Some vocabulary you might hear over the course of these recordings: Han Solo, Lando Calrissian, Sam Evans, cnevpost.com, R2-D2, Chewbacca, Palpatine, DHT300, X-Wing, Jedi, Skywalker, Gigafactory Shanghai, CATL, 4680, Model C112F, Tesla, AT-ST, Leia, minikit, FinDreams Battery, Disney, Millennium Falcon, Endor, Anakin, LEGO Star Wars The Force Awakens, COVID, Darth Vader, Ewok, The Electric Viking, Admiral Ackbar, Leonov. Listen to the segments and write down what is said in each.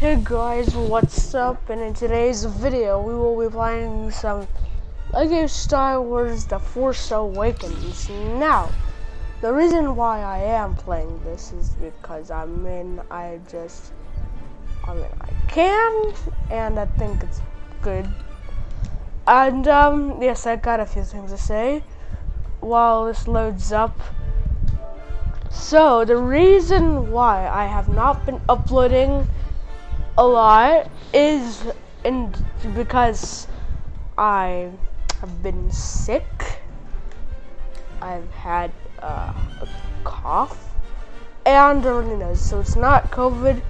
Hey guys, what's up? And in today's video, we will be playing some LEGO Star Wars The Force Awakens. Now, the reason why I am playing this is because I can, and I think it's good. And yes, I got a few things to say while this loads up. So, the reason why I have not been uploading a lot is because I have been sick. I've had a cough and a runny nose, so it's not COVID.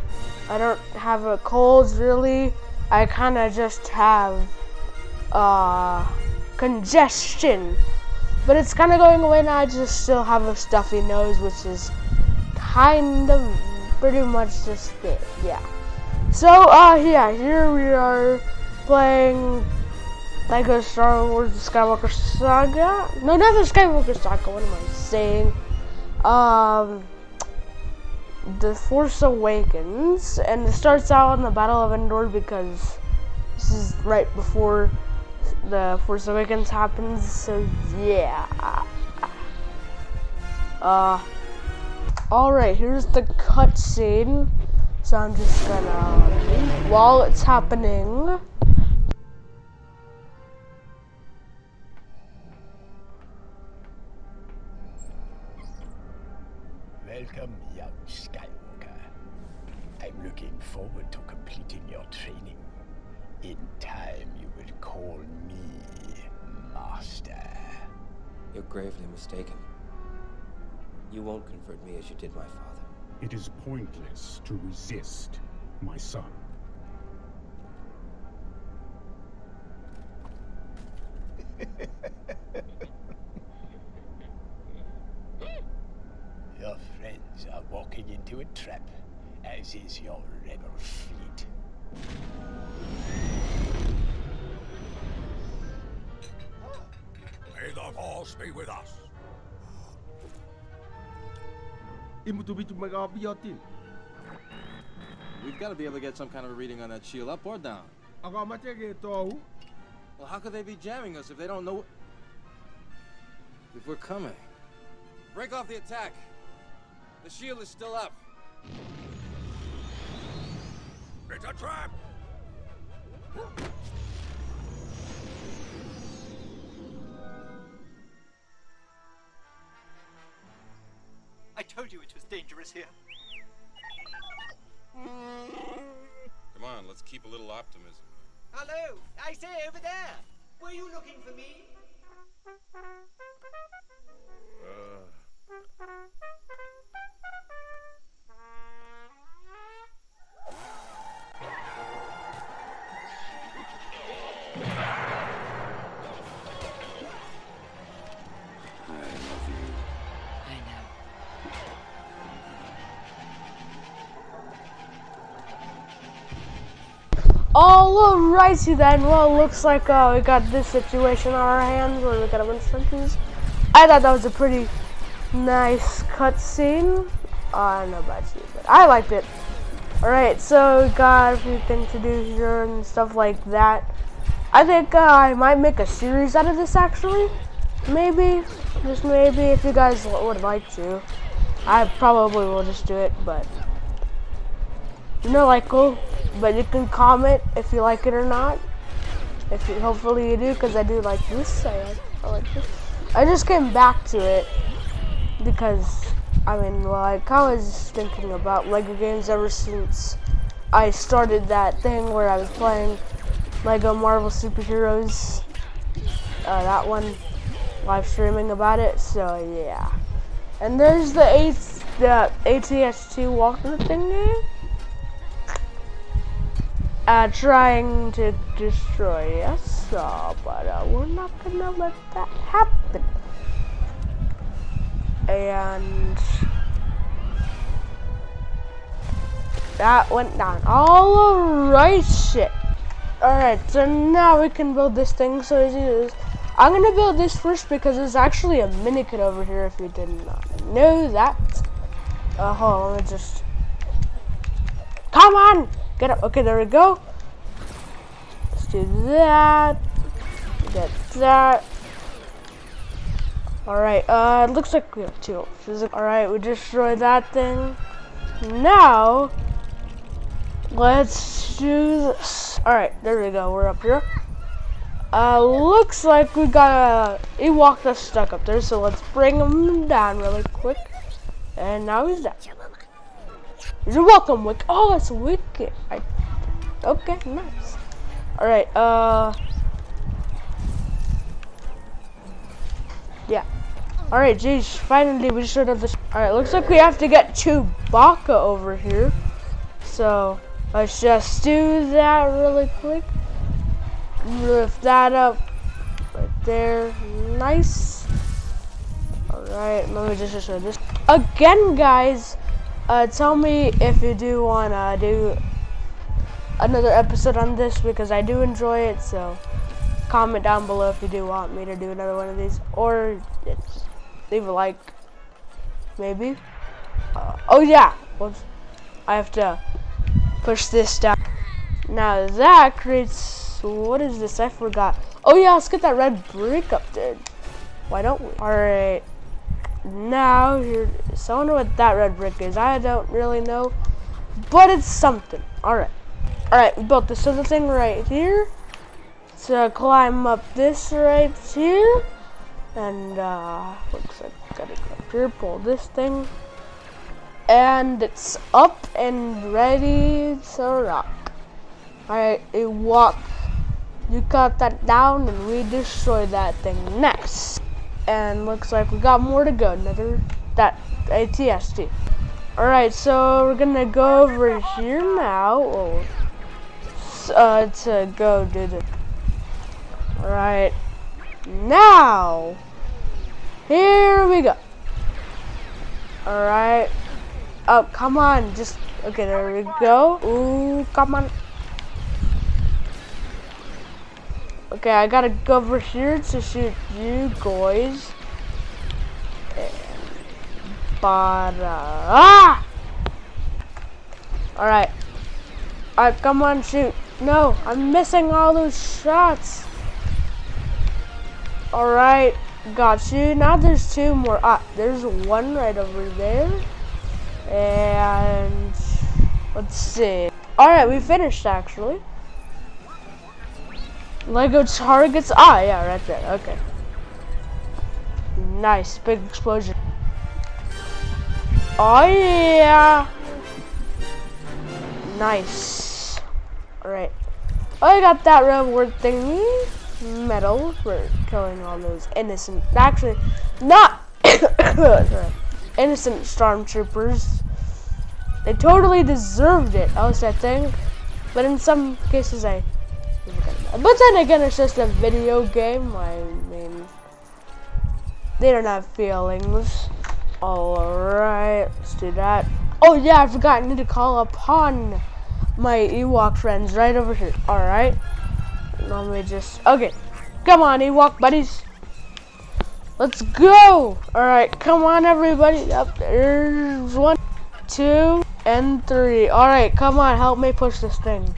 I don't have a cold really. I kind of just have congestion, but it's kind of going away now. I just still have a stuffy nose, which is kind of pretty much just it, yeah. So, yeah, here we are playing LEGO Star Wars The Skywalker Saga. No, not The Skywalker Saga, what am I saying? The Force Awakens, and it starts out on the Battle of Endor because this is right before The Force Awakens happens, so yeah. Alright, here's the cutscene. So I'm just gonna, while it's happening, welcome, young Skywalker. I'm looking forward to completing your training. In time, you will call me Master. You're gravely mistaken. You won't convert me as you did my father. It is pointless to resist, my son. Your friends are walking into a trap, as is your rebel fleet. May the Force be with us. We've got to be able to get some kind of a reading on that shield, up or down. Well, how could they be jamming us if they don't know if we're coming? Break off the attack. The shield is still up. It's a trap! I told you it was dangerous here. Come on, let's keep a little optimism. Hello, I say over there. Were you looking for me? Alrighty then, well, looks like we got this situation on our hands where we got a bunch of monkeys. I thought that was a pretty nice cutscene. I don't know about you, but I liked it. Alright, so we got a few things to do here and stuff like that. I think I might make a series out of this actually. Maybe, just maybe, if you guys would like to. I probably will just do it, but you know, like, cool. But you can comment if you like it or not. If you, hopefully you do, because I do like this. I like this. I just came back to it because I mean, like, I was thinking about LEGO games ever since I started that thing where I was playing LEGO Marvel Superheroes. That one, live streaming about it. So yeah. And there's the AT-ST walker thingy. Trying to destroy us, but we're not gonna let that happen. And that went down. Alright, shit. Alright, so now we can build this thing. So easy to use. I'm gonna build this first because there's actually a minikit over here. If you did not know that, hold on, let me just. Come on. Get up. Okay, there we go. Let's do that. Get that. Alright, it looks like we have two. Alright, we destroyed that thing. Now, let's do this. Alright, there we go. We're up here. Looks like we got a Ewok that's stuck up there, so let's bring him down really quick. And now he's down. You're welcome, Wick. Oh, that's wicked. Okay, nice. Alright, yeah. Alright, jeez, finally we showed up this. Alright, looks like we have to get Chewbacca over here. So, let's just do that really quick. Lift that up right there. Nice. Alright, let me just show this. Again, guys, tell me if you do want to do another episode on this because I do enjoy it, so comment down below if you do want me to do another one of these, or just leave a like, maybe. Oh yeah, whoops. I have to push this down. Now that creates, what is this? I forgot. Oh yeah, let's get that red brick up there. Why don't we? Alright, now here, so I wonder what that red brick is. I don't really know, but it's something. Alright, alright, we built this other thing right here. To climb up this right here, and looks like I gotta go up here, pull this thing, and it's up and ready to rock. Alright, it walked. You cut that down, and we destroyed that thing. Nice. And looks like we got more to go. Another that AT-ST. Alright, so we're gonna go over here now, or, to go do the. Alright, now, here we go. Alright, oh, come on, just, okay, there we go. Ooh, come on. Okay, I gotta go over here to shoot you guys. But, ah! Alright, come on, shoot. No, I'm missing all those shots. Alright, got you. Now there's two more. Ah, there's one right over there. And let's see. Alright, we finished actually. Lego targets. Ah, yeah, right there. Okay. Nice, big explosion. Oh, yeah. Nice. Alright. Oh, I got that reward thingy. Metal for killing all those innocent, actually not innocent stormtroopers. They totally deserved it, else I think, but in some cases I but then again, it's just a video game. I mean, they don't have feelings. Alright, let's do that. Oh yeah, I forgot, I need to call upon my Ewok friends right over here. Alright, let me just, okay, come on Ewok buddies, let's go. Alright, come on everybody up there's 1, 2, and 3. Alright, come on, help me push this thing.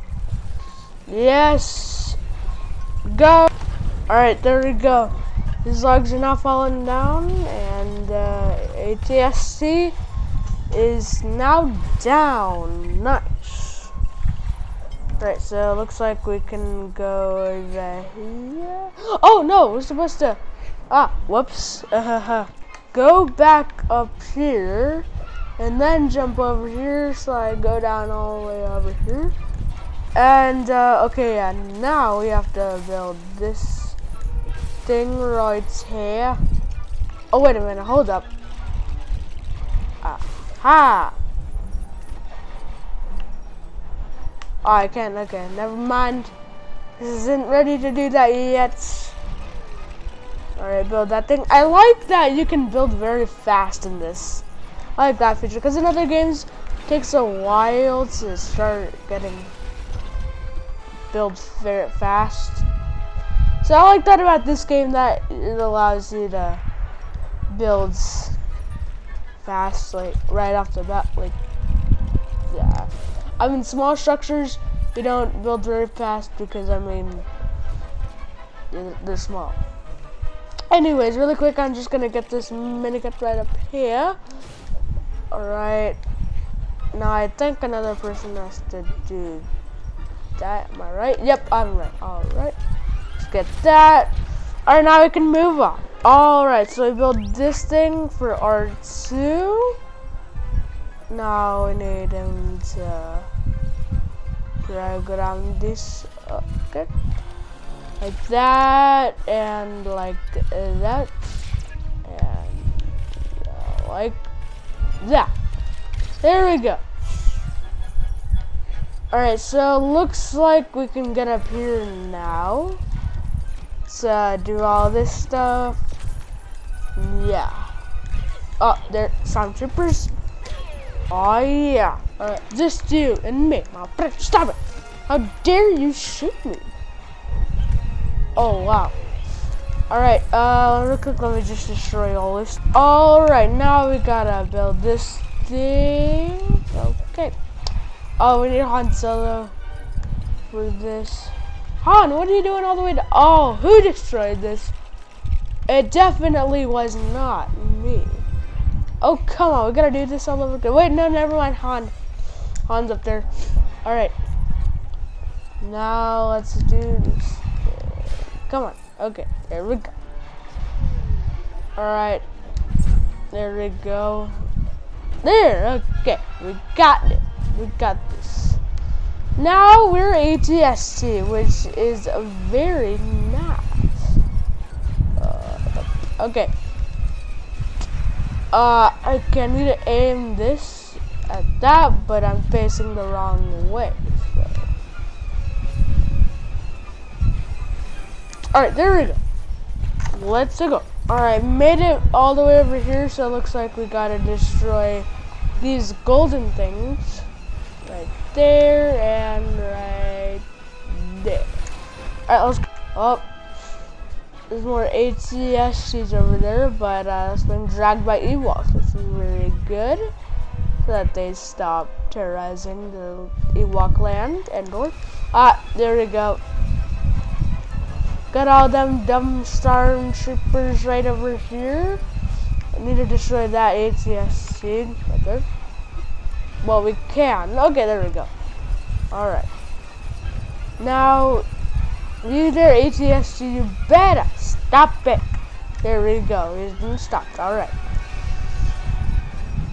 Yes, go. Alright, there we go. His legs are not falling down, and AT-ST is now down. Nice. Right, so it looks like we can go over here. Oh no, we're supposed to. Ah, whoops. Go back up here, and then jump over here. So I go down all the way over here. And okay, yeah. Now we have to build this thing right here. Oh wait a minute, hold up. Aha. Oh, I can't, okay, never mind. This isn't ready to do that yet. Alright, build that thing. I like that you can build very fast in this. I like that feature, because in other games, it takes a while to start getting build very fast. So I like that about this game, that it allows you to build fast, like, right off the bat, like, yeah. I mean, small structures they don't build very fast because I mean they're small. Anyways, really quick, I'm just gonna get this minigun right up here. All right. Now I think another person has to do that. Am I right? Yep, I'm right. All right. Let's get that. All right, now we can move on. All right, so we build this thing for R2. Now we need him to program this. Okay, like that, and like that, and like that. There we go. All right, so looks like we can get up here now. Let's do all this stuff. Yeah. Oh, there, stormtroopers. Oh yeah. All right, just you and me. My friend, stop it! How dare you shoot me? Oh wow. All right. Real quick, let me just destroy all this. All right, now we gotta build this thing. Okay. Oh, we need Han Solo for this. Han, what are you doing all the way to? Oh, who destroyed this? It definitely was not me. Oh, come on, we gotta do this all over again. Wait, no, never mind, Han's up there. All right, now let's do this. Come on, okay, there we go. All right, there we go. There, okay, we got it. We got this. Now we're AT-ST, which is very nice. Okay. I need to aim this at that, but I'm facing the wrong way. So. All right, there we go. Let's go. All right, made it all the way over here, so it looks like we gotta destroy these golden things. Right there and right there. Alright, let's go. Oh, there's more AT-STs over there, but it's been dragged by Ewoks, which is really good. So that they stop terrorizing the Ewok land and north. Ah, there we go. Got all them dumb stormtroopers right over here. I need to destroy that AT-ST right there. Well, we can. Okay, there we go. All right. Now, you there, AT-ST, you better stop it. There we go. It's been stopped. All right.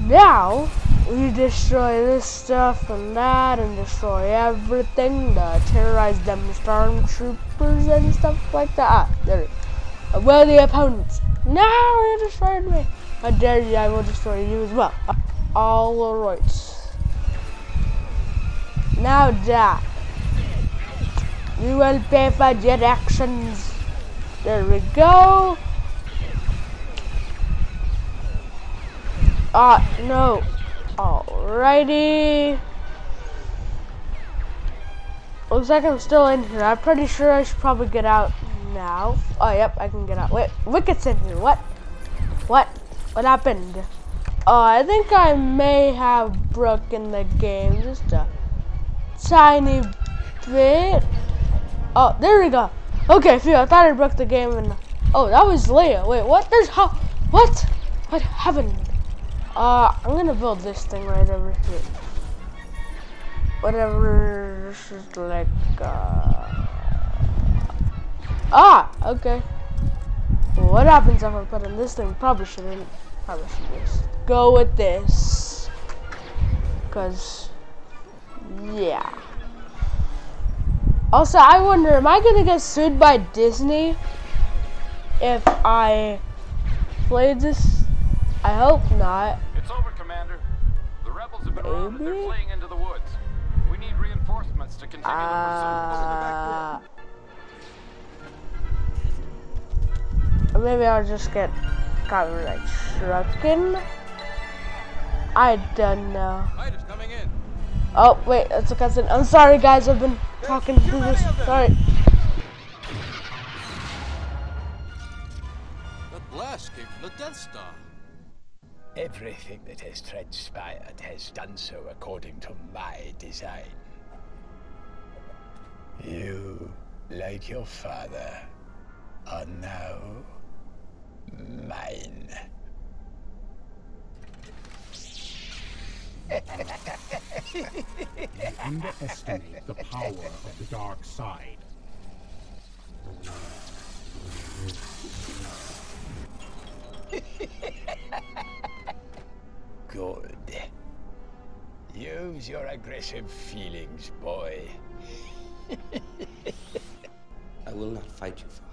Now, we destroy this stuff and that and destroy everything. Terrorize them stormtroopers and stuff like that. Ah, there it is. Where are the opponents? No, you destroyed me. How dare you? I will destroy you as well. All right. Now that you will pay for your actions. There we go. Ah, no. Alrighty. Looks like I'm still in here. I'm pretty sure I should probably get out now. Oh, yep, I can get out. Wait, Wicket's in here. What? What? What happened? Oh, I think I may have broken the game. Just a tiny bit. Oh, there we go. Okay, phew, I thought I broke the game and oh, that was Leia. Wait, what? There's how? What? What happened? I'm gonna build this thing right over here. Whatever. This is like. Ah, okay. What happens if I put in this thing? Probably shouldn't. Probably should just go with this, cause. Yeah. Also, I wonder, am I gonna get sued by Disney if I played this? I hope not. It's over, Commander. The rebels have been maybe? They're fleeing into the woods. We need reinforcements to continue the pursuit over the back door. Maybe I'll just get copyright stricken. I don't know. Items coming in. Oh wait, that's a cousin. I'm sorry guys, I've been talking through this. Sorry. That blast came from the Death Star. Everything that has transpired has done so according to my design. You, like your father, are now mine. You underestimate the power of the dark side. Good. Use your aggressive feelings, boy. I will not fight you, Father.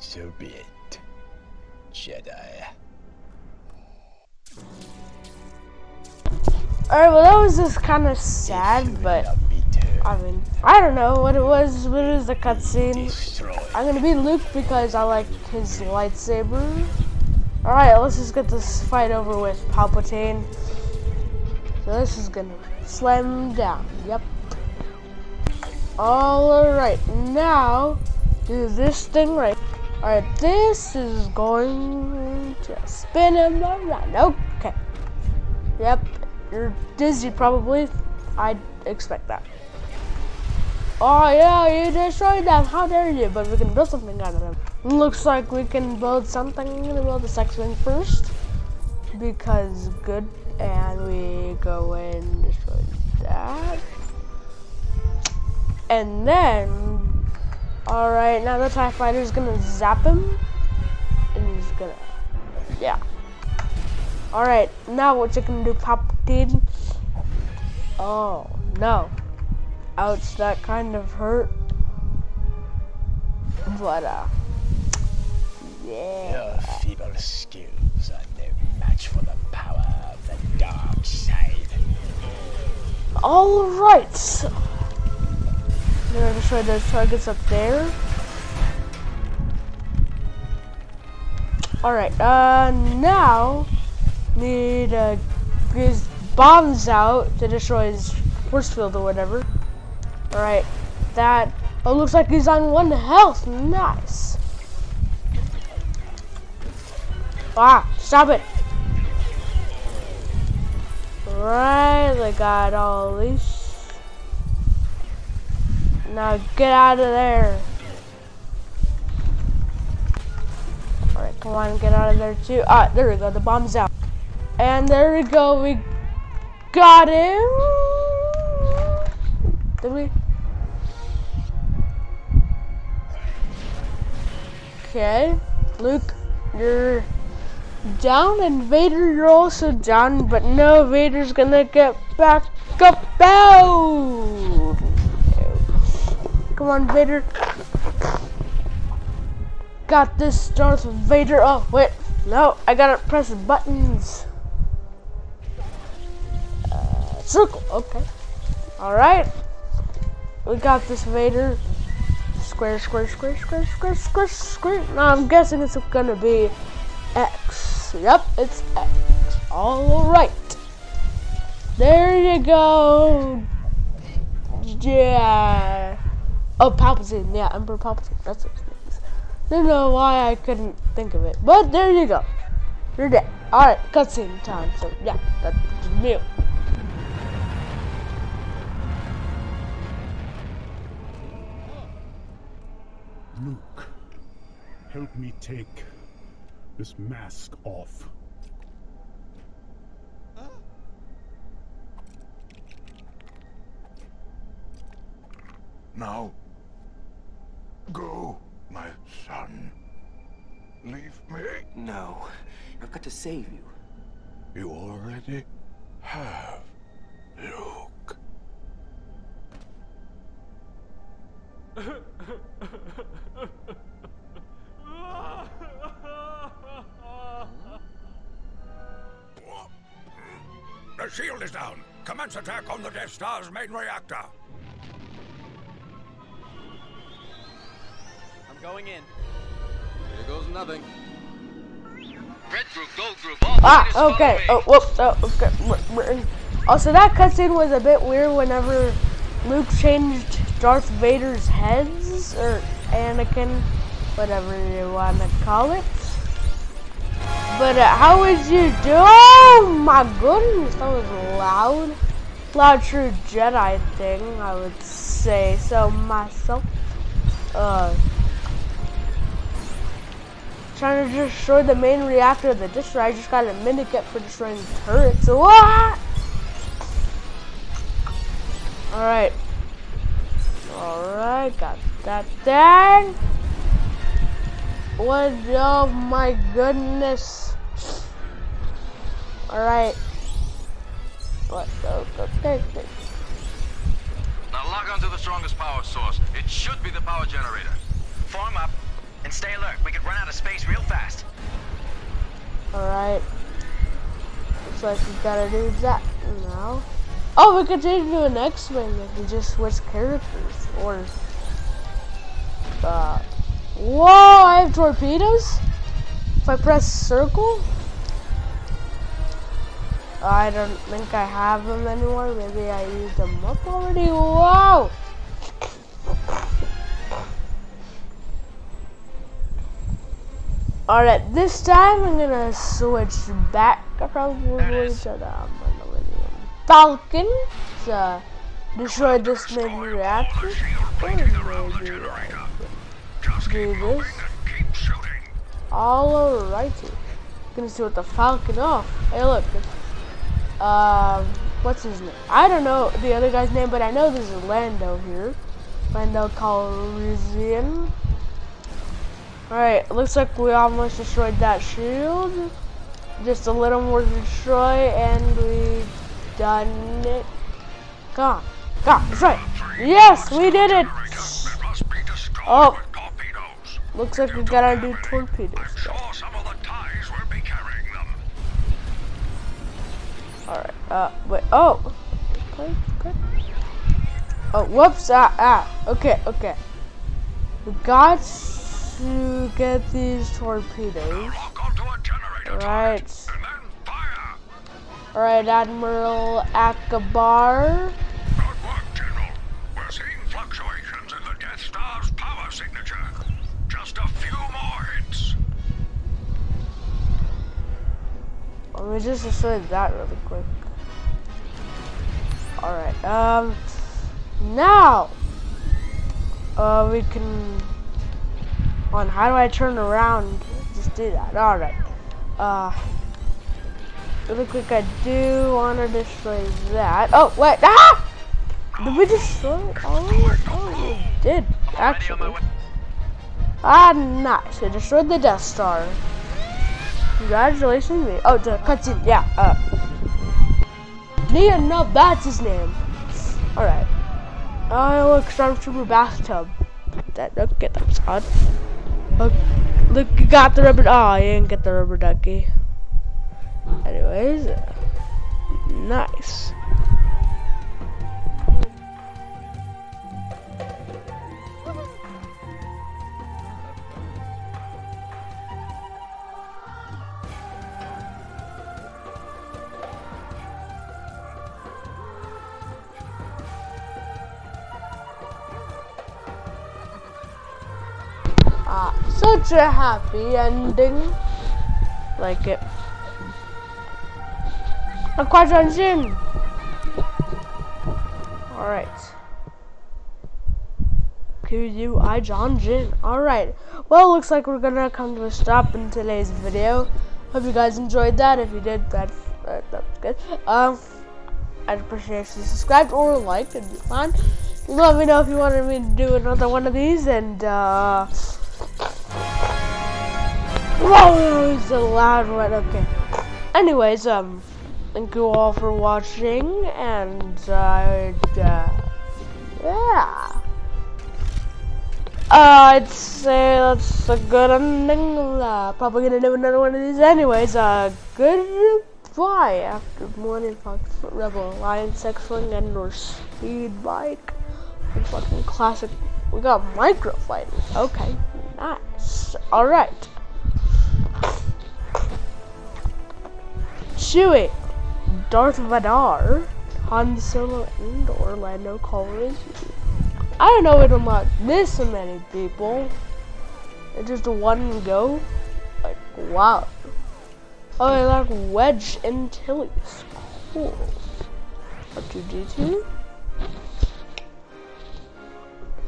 So be it, Jedi. Alright, well that was just kind of sad, but I mean, I don't know what it was, but it was a cutscene. I'm gonna be Luke because I like his lightsaber. Alright, let's just get this fight over with, Palpatine. So this is gonna slam down, yep. Alright, now do this thing right. Alright, this is going to spin him around, okay. Yep, you're dizzy probably, I'd expect that. Oh yeah, you destroyed them, how dare you, but we can build something out of them. Looks like we can build something. I'm gonna build this X-Wing first, because good, and we go and destroy that. And then, alright, now the TIE Fighter's gonna zap him, and he's gonna, yeah. Alright, now what you gonna do, Palpatine? Oh, no. Ouch, that kind of hurt. But, yeah. Your feeble skills are no match for the power of the dark side. Alright. I'm gonna destroy those targets up there. Alright, now need his bombs out to destroy his force field or whatever. Alright, that looks like he's on 1 health. Nice. Ah, stop it. Alright, they got all these. Now get out of there. Alright, come on, get out of there too. Ah, there we go, the bomb's out. And there we go, we got him. Did we? Okay, Luke, you're down, and Vader, you're also down, but no, Vader's gonna get back up. Bow! Come on, Vader. Got this, Darth Vader. Oh, wait. No, I gotta press buttons. Circle. Okay. Alright. We got this, Vader. Square, square, square, square, square, square, square. Now I'm guessing it's gonna be X. Yep, it's X. Alright. There you go. Yeah. Oh, Palpatine, yeah, Emperor Palpatine, that's what it is. I don't know why I couldn't think of it, but there you go. You're dead. Alright, cutscene time, so yeah, that's new. Luke, help me take this mask off. Now. Go, my son. Leave me. No, I've got to save you. You already have, Luke. The shield is down. Commence attack on the Death Star's main reactor. Going in. Here goes nothing. Red group, gold group, all okay. Oh, whoops. Oh, okay. Also, that cutscene was a bit weird whenever Luke changed Darth Vader's heads, or Anakin, whatever you want to call it. But how would you do? Oh my goodness, that was loud. Loud true Jedi thing, I would say so myself. Trying to destroy the main reactor of the destroyer. I just got a minikit for destroying the turrets. What? Alright. Alright, got that thing. What? Oh my goodness. Alright. But, okay. Now log on to the strongest power source. It should be the power generator. Form up and stay alert. We could run out of space real fast. Alright. Looks like we gotta do that now. Oh, we could change to an X-Wing if we just switch characters. Or, whoa, I have torpedoes? If I press circle? I don't think I have them anymore. Maybe I used them up already. Whoa! Alright, this time I'm gonna switch back probably to the Millennium Falcon to destroy this main reactor. Do this. Alrighty. Gonna see what the Falcon. Oh, hey, look. What's his name? I don't know the other guy's name, but I know this is Lando here. Lando Calrissian. Alright, looks like we almost destroyed that shield. Just a little more to destroy, and we done it. Come on. Come on, destroy. Yes, we did it. Oh. Looks like we gotta do torpedoes. Sure some of the ties will be carrying them. Alright, wait, oh! Okay. Oh, whoops, okay. We got to get these torpedoes. Alright. Alright, Admiral Ackbar. Good work, General. We're seeing fluctuations in the Death Star's power signature. Just a few more hits. Let me just destroy that really quick. Alright, now we can how do I turn around? Just do that. Alright. Really quick, I do wanna destroy that. Oh wait, did we destroy it? Oh, we did, actually. Ah, nice. I destroyed the Death Star. Congratulations, me. Oh, the cutscene. Yeah. Leonov, that's his name. Alright. Oh, look, Stormtrooper bathtub. Okay, that's odd. Look, you got the rubber. Oh, you didn't get the rubber ducky. Anyways. Nice. Such a happy ending. Like it. A quadrant gym. Alright. QUI John Jin. Alright. Well, looks like we're gonna come to a stop in today's video. Hope you guys enjoyed that. If you did, that's good. I'd appreciate if you subscribed or liked, it'd be fun. Let me know if you wanted me to do another one of these, and whoa, it's a loud one. Okay. Anyways, thank you all for watching, and yeah. I'd say that's a good ending. Probably gonna do another one of these. Anyways, goodbye. After Millennium Falcon, Rebel Alliance, X-Wing, and or Speed Bike. Fucking classic. We got micro fighting. Okay, nice. Alright. Chewie, Darth Vader, Han Solo, and Lando Calrissian. I don't know it unlocked this many people. It's just one go. Like, wow. Oh, I like Wedge and Tilly's. Cool. R2D2.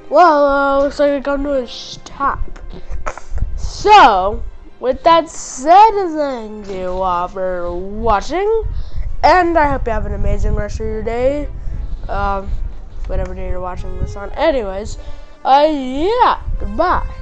Well, looks like I got to a stop. So, with that said, thank you all for watching, and I hope you have an amazing rest of your day, whatever day you're watching this on. Anyways, yeah, goodbye.